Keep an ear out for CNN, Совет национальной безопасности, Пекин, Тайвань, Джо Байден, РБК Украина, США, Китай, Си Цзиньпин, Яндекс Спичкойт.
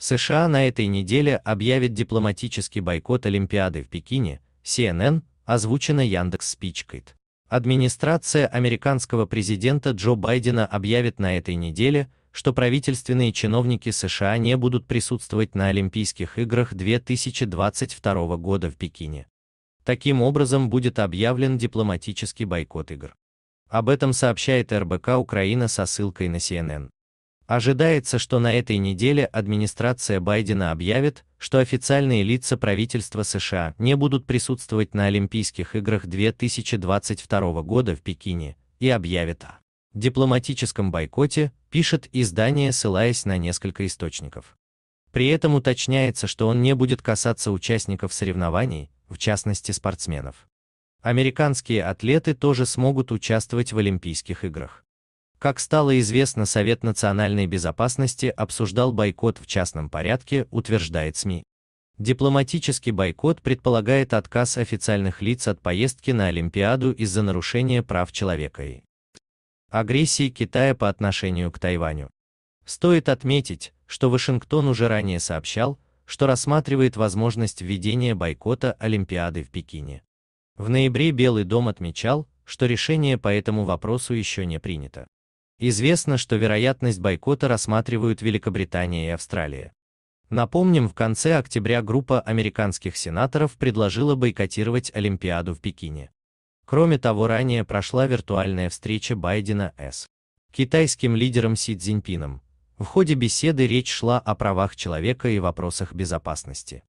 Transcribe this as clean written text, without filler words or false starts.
США на этой неделе объявит дипломатический бойкот Олимпиады в Пекине, CNN, озвучено Яндекс Спичкойт. Администрация американского президента Джо Байдена объявит на этой неделе, что правительственные чиновники США не будут присутствовать на Олимпийских играх 2022 года в Пекине. Таким образом будет объявлен дипломатический бойкот игр. Об этом сообщает РБК Украина со ссылкой на CNN. Ожидается, что на этой неделе администрация Байдена объявит, что официальные лица правительства США не будут присутствовать на Олимпийских играх 2022 года в Пекине, и объявит о дипломатическом бойкоте, пишет издание, ссылаясь на несколько источников. При этом уточняется, что он не будет касаться участников соревнований, в частности спортсменов. Американские атлеты тоже смогут участвовать в Олимпийских играх. Как стало известно, Совет национальной безопасности обсуждал бойкот в частном порядке, утверждает СМИ. Дипломатический бойкот предполагает отказ официальных лиц от поездки на Олимпиаду из-за нарушения прав человека и агрессии Китая по отношению к Тайваню. Стоит отметить, что Вашингтон уже ранее сообщал, что рассматривает возможность введения бойкота Олимпиады в Пекине. В ноябре Белый дом отмечал, что решение по этому вопросу еще не принято. Известно, что вероятность бойкота рассматривают Великобритания и Австралия. Напомним, в конце октября группа американских сенаторов предложила бойкотировать Олимпиаду в Пекине. Кроме того, ранее прошла виртуальная встреча Байдена с китайским лидером Си Цзиньпином. В ходе беседы речь шла о правах человека и вопросах безопасности.